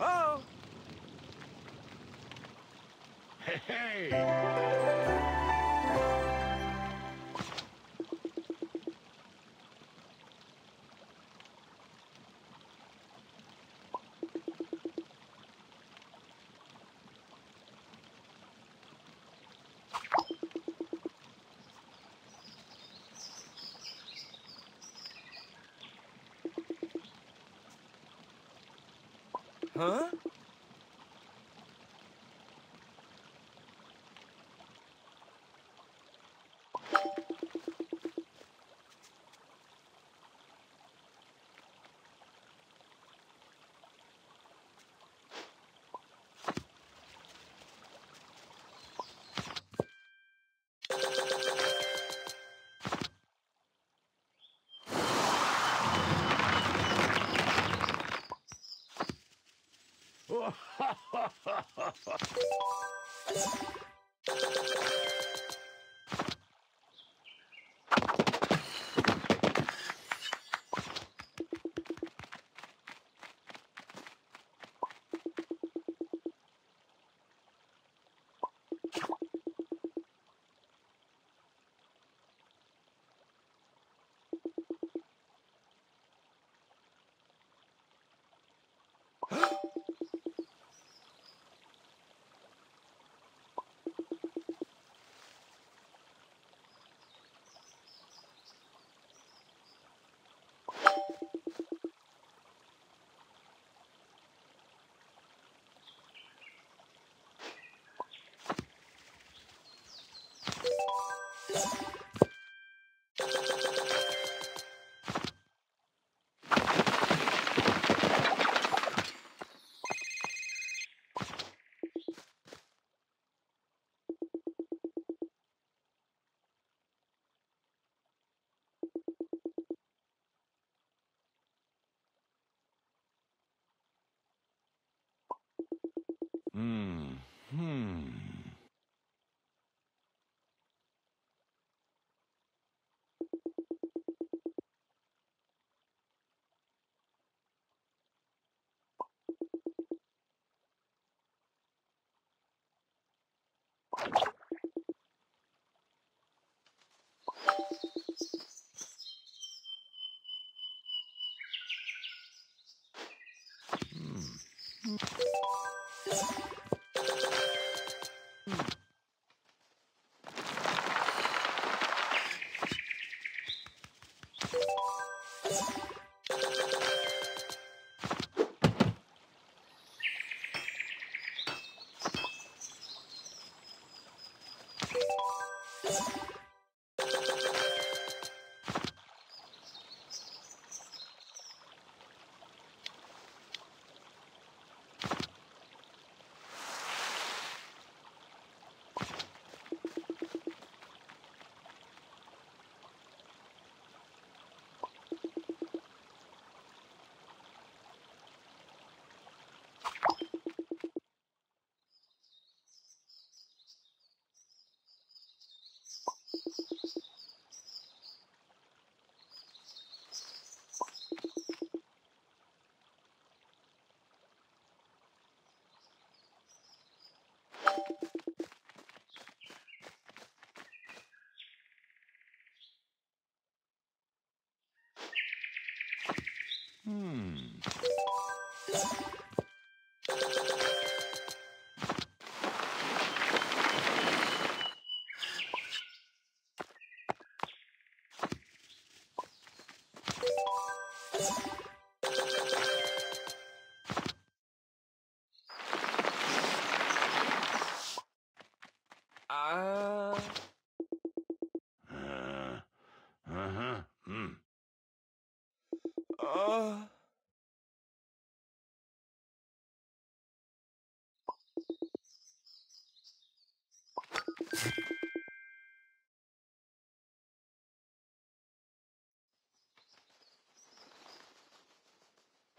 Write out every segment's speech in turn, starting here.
Oh! Hey, hey! Huh?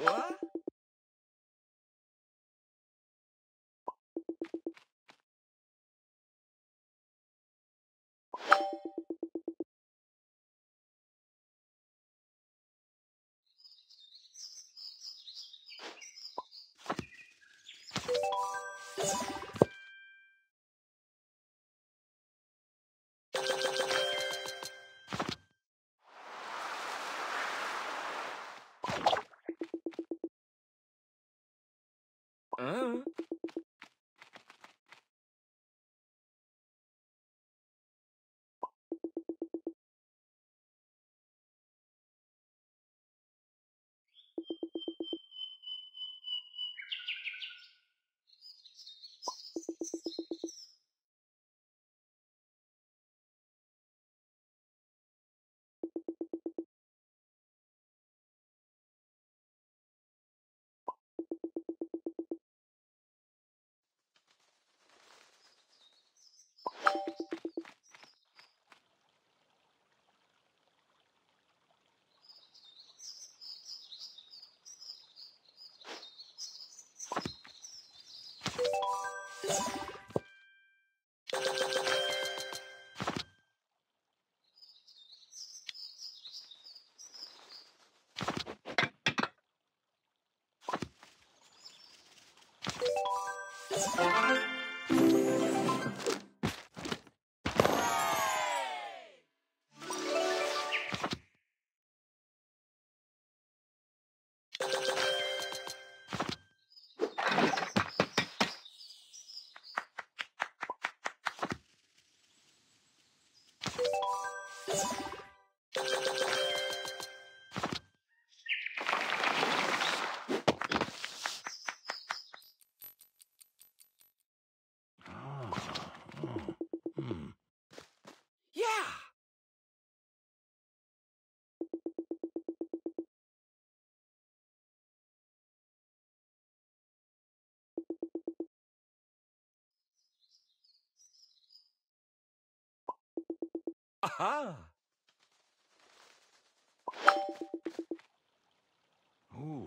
What? Aha! Ooh.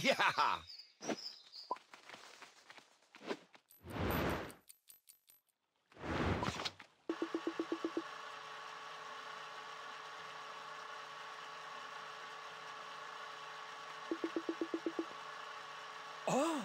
Yeah! Oh!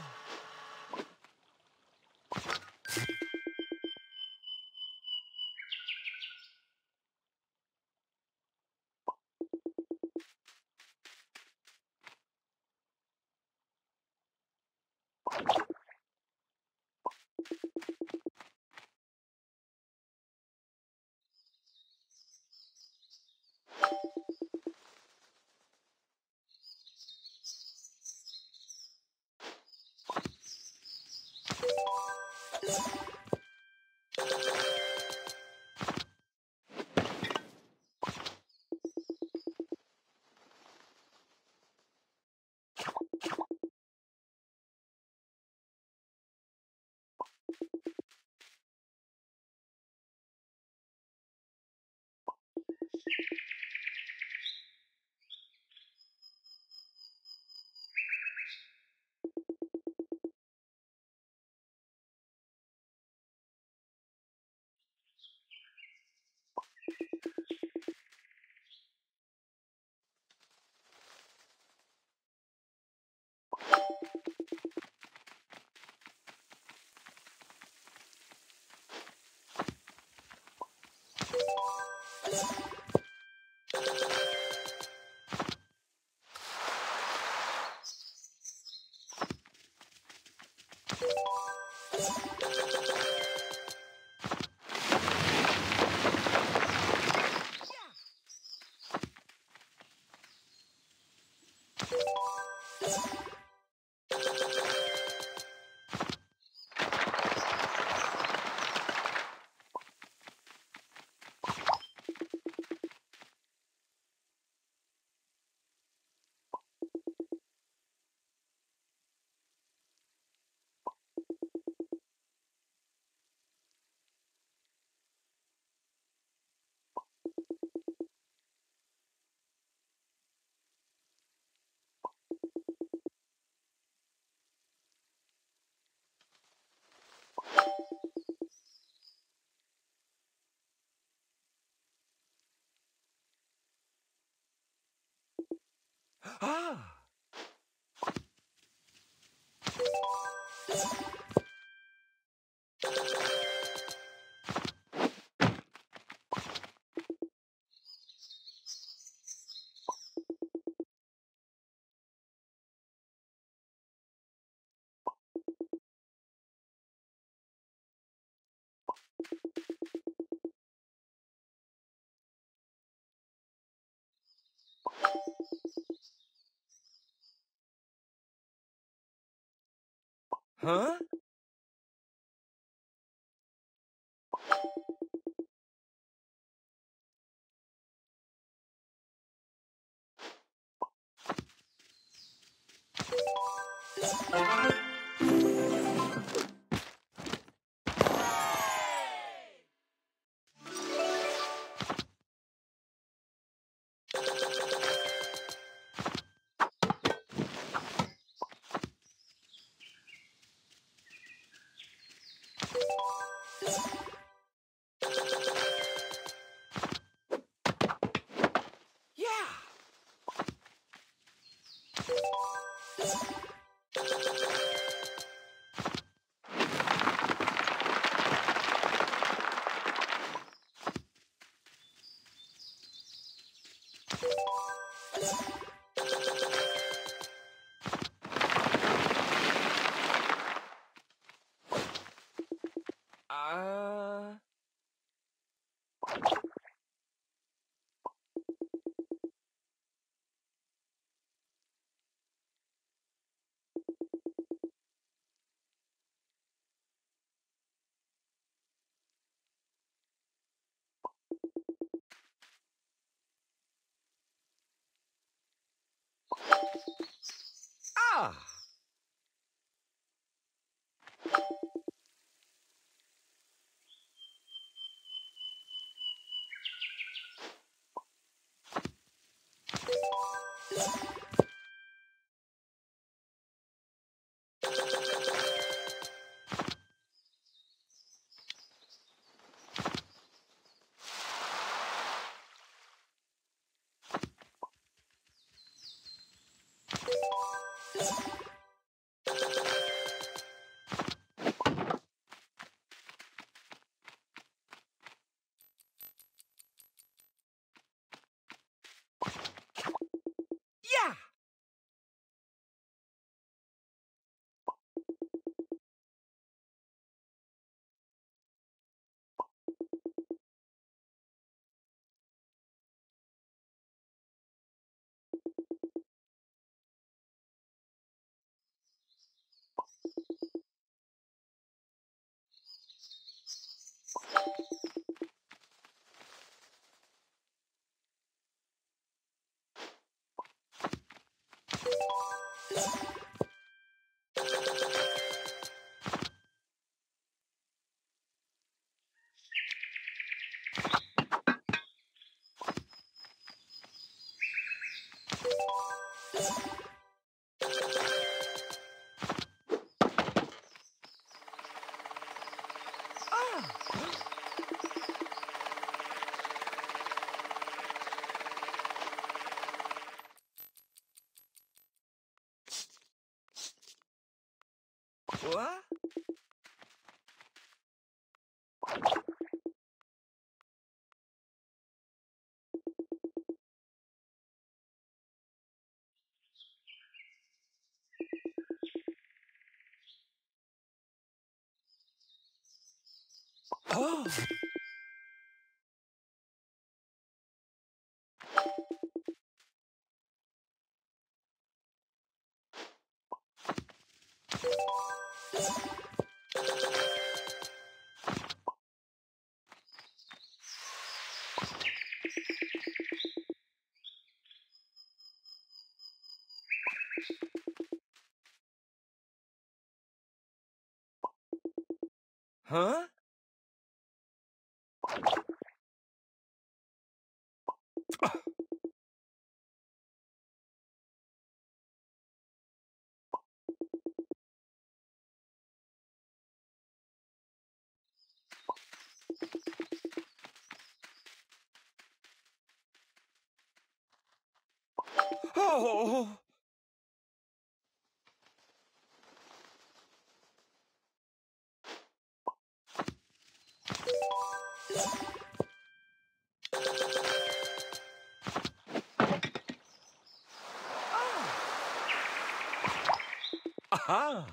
Ah! Huh? Ah! What? Oh. Huh? Oh! Aha!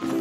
Oh!